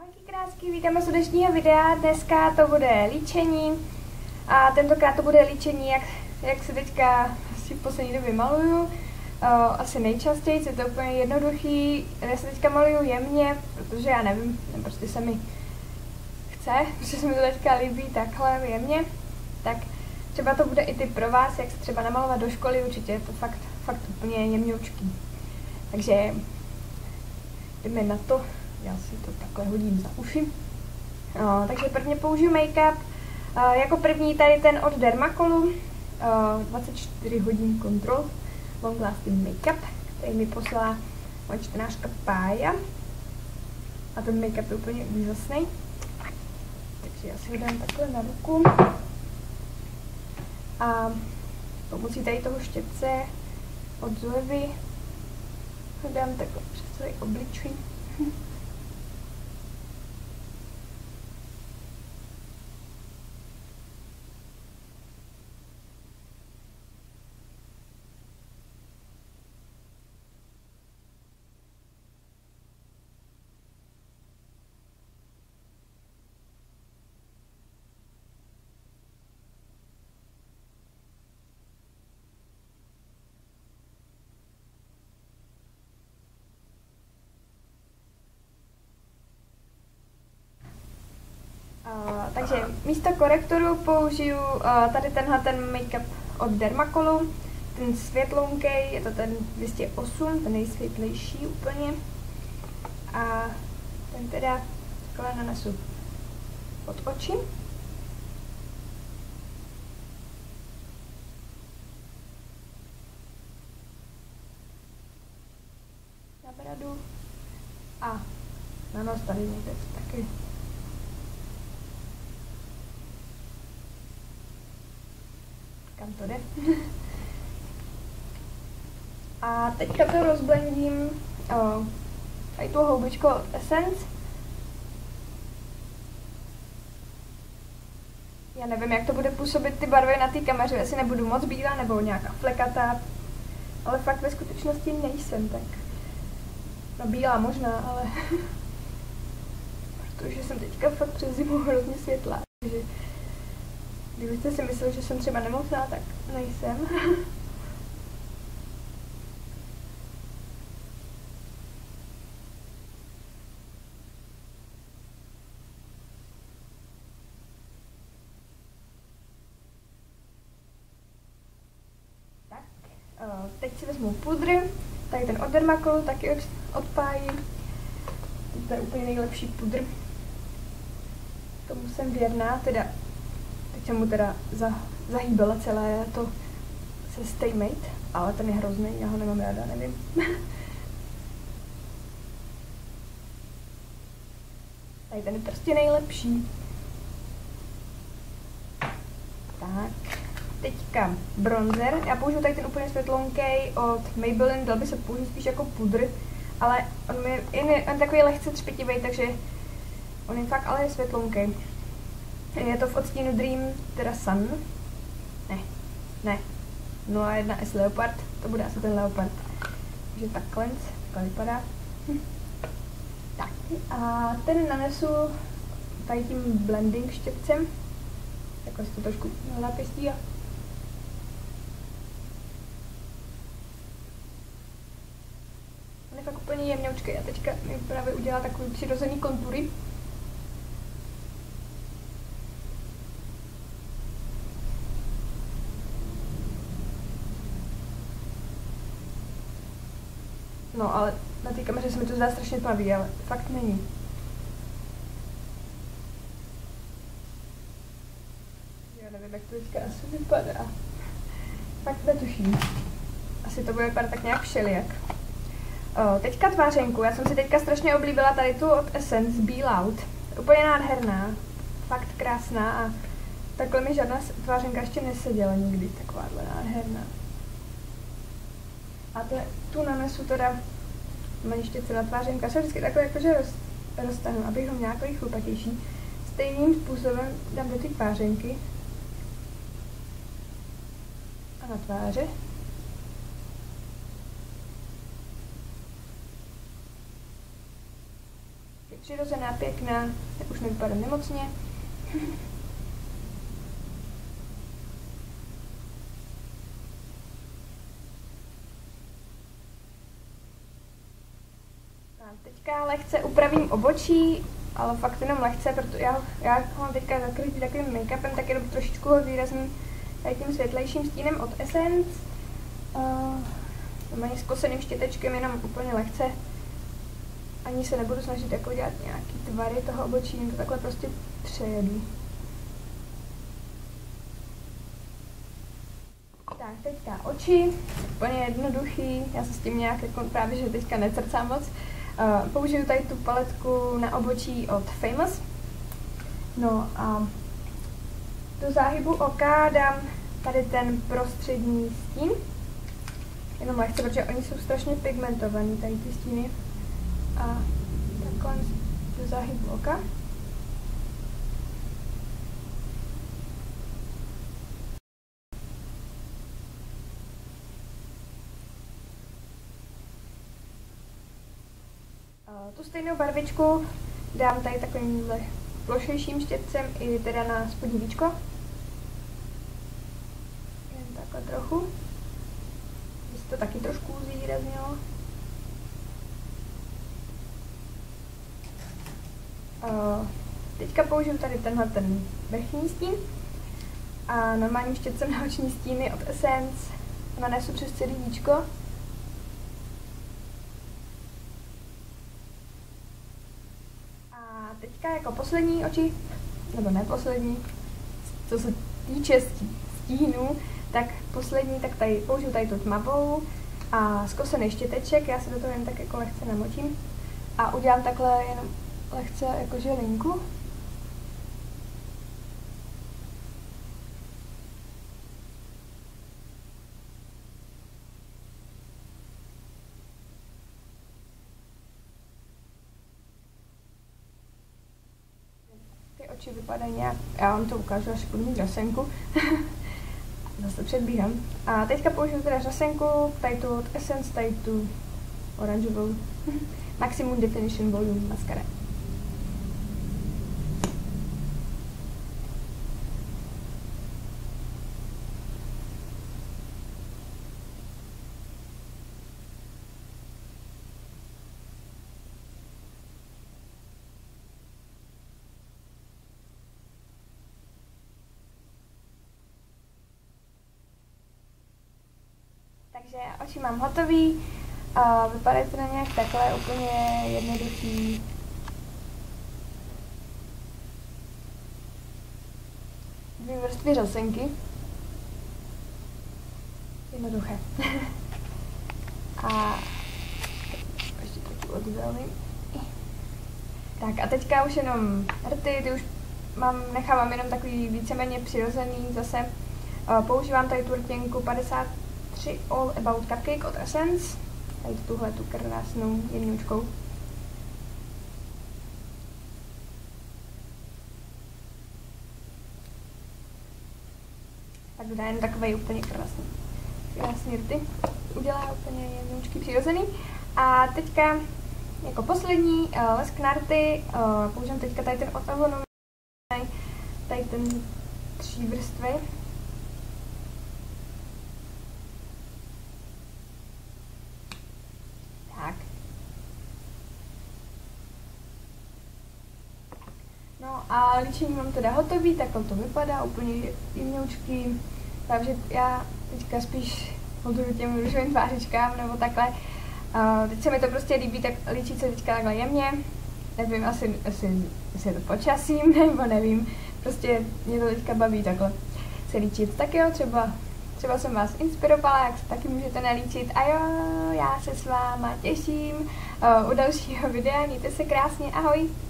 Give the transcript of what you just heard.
Ahojky krásky, vítáme z dnešního videa. Dneska to bude líčení a tentokrát to bude líčení, jak se teďka si v poslední době maluju. Asi nejčastěji, je to úplně jednoduchý. Já se teďka maluju jemně, protože já nevím, prostě se mi chce, protože se mi to teďka líbí takhle jemně. Tak třeba to bude i tip pro vás, jak se třeba namalovat do školy, určitě je to fakt úplně jemňoučký. Takže jdeme na to. Já si to takhle hodím za uši. Takže prvně použiju make-up. Jako první tady ten od Dermacolu. 24 hodin kontrol. Long lasting make-up, který mi poslala moje čtenářka Pája. A ten make-up je úplně úžasný. Takže já si ho dám takhle na ruku. A pomocí tady toho štětce od Zoevy ho dám takhle přes celý obličej. Takže místo korektoru použiju tady tenhle make-up od Dermacolu, ten světlounkej, je to ten 208, ten nejsvětlejší úplně. A ten teda takhle nanesu pod oči. Na bradu a na nos tady někde taky. Kam to jde. A teďka to rozblendím tady tu houbičku od Essence. Já nevím, jak to bude působit ty barvy na té kameře, jestli nebudu moc bílá nebo nějaká flekatá, ale fakt ve skutečnosti nejsem tak. No bílá možná, ale protože jsem teďka fakt přes zimu hrozně světlá. Takže kdybyste si mysleli, že jsem třeba nemocná, tak nejsem. Tak, teď si vezmu pudr, tady ten od Dermacolu, taky od Páji. To je úplně nejlepší pudr. Tomu jsem věrná, teda. Teď jsem mu teda zahýbala celé to se Stay Made, ale ten je hrozný, já ho nemám ráda, nevím. Tady ten je prostě nejlepší. Tak, teďka bronzer. Já použiju tady ten úplně světlounkej od Maybelline, dal by se použít spíš jako pudr, ale on je takový lehce třpitivej, takže on je fakt, ale je světlounkej. Je to v odstínu Dream, teda Sun. Ne. 01 S Leopard, to bude asi ten Leopard. Takže takhle vypadá. Tak, a ten nanesu tady tím blending štěpcem. Takhle si to trošku napěstí a on je fakt úplně jemňoučkej a teďka mi právě udělá takový přirozený kontury. No, ale na té kameře se mi to zdá strašně tmavý, ale fakt není. Já nevím, jak to teďka asi vypadá. Fakt netuším. Asi to bude vypadat tak nějak všelijak. Teďka tvářenku. Já jsem si teďka strašně oblíbila tady tu od Essence Be Loud. Úplně nádherná. Fakt krásná a takhle mi žádná tvářenka ještě neseděla nikdy. Takováhle nádherná. A tu nanesu teda, mám ještě celá tvářenka, se vždycky takhle jakože roztahnu, abych ho měla takový chlupatější. Stejným způsobem dám do ty tvářenky a na tváře. přirozená, pěkná, už nevypadám nemocně. Teďka lehce upravím obočí, ale fakt jenom lehce, protože já ho mám teďka zakrytý takovým make-upem, tak jenom trošičku ho výrazný tím světlejším stínem od Essence. Ani s koseným štětečkem, jenom úplně lehce. Ani se nebudu snažit jako dělat nějaký tvary toho obočí, jen to takhle prostě přejedu. Tak, teďka oči, úplně jednoduchý, já se s tím nějak jako právě, že teďka necrcám moc. Použiju tady tu paletku na obočí od Famous. No a do záhybu oka dám tady ten prostřední stín. Jenom lehce, protože oni jsou strašně pigmentovaný, tady ty stíny. A takhle do záhybu oka. Tu stejnou barvičku dám tady takovýmhle plošejším štětcem i teda na spodní víčko. Jen takhle trochu. Aby se to taky trošku zvýraznilo. Teďka použiju tady tenhle ten vrchní stín. A normálním štětcem na oční stíny od Essence nanesu přes celý víčko. Teďka jako poslední oči, nebo ne poslední, co se týče stínů, tak poslední, tak tady použiju tady tu tmavou a zkosený štěteček, já se do toho jen tak jako lehce namočím a udělám takhle jenom lehce jako žilinku. Oči vypadají nějak, já vám to ukážu, až budu mít řasenku. Zase předbíhám. A teďka použiju teda řasenku, tady tu od Essence, tady tu oranžovou Maximum Definition Volume mascara. Takže oči mám hotový a vypadají to na nějak takhle úplně jednoduchý. Dvě vrstvy řasenky. Jednoduché. A ještě taky oddělím. Tak a teďka už jenom rty, ty už nechávám jenom takový víceméně přirozený zase. Používám tady tu rtěnku 50. All About Cupcake od Essence. Tady tuhle tu krásnou jemňoučkou. Tak dá jen takovej úplně krásný rty. Udělá úplně jemňoučky přirozený. A teďka jako poslední lesk na rty. Použijeme teďka tady ten otahonový, tady ten tří vrstvy. A líčení mám teda hotový, takhle to vypadá, úplně jemňoučky, takže já teďka spíš hoduju těm růžovým tvářičkám nebo takhle. Teď se mi to prostě líbí, tak líčit se teďka takhle jemně, nevím, asi je to počasím, nebo nevím, prostě mě to teďka baví takhle se líčit. Tak jo, třeba jsem vás inspirovala, jak se taky můžete nalíčit a jo, já se s váma těším u dalšího videa, mějte se krásně, ahoj!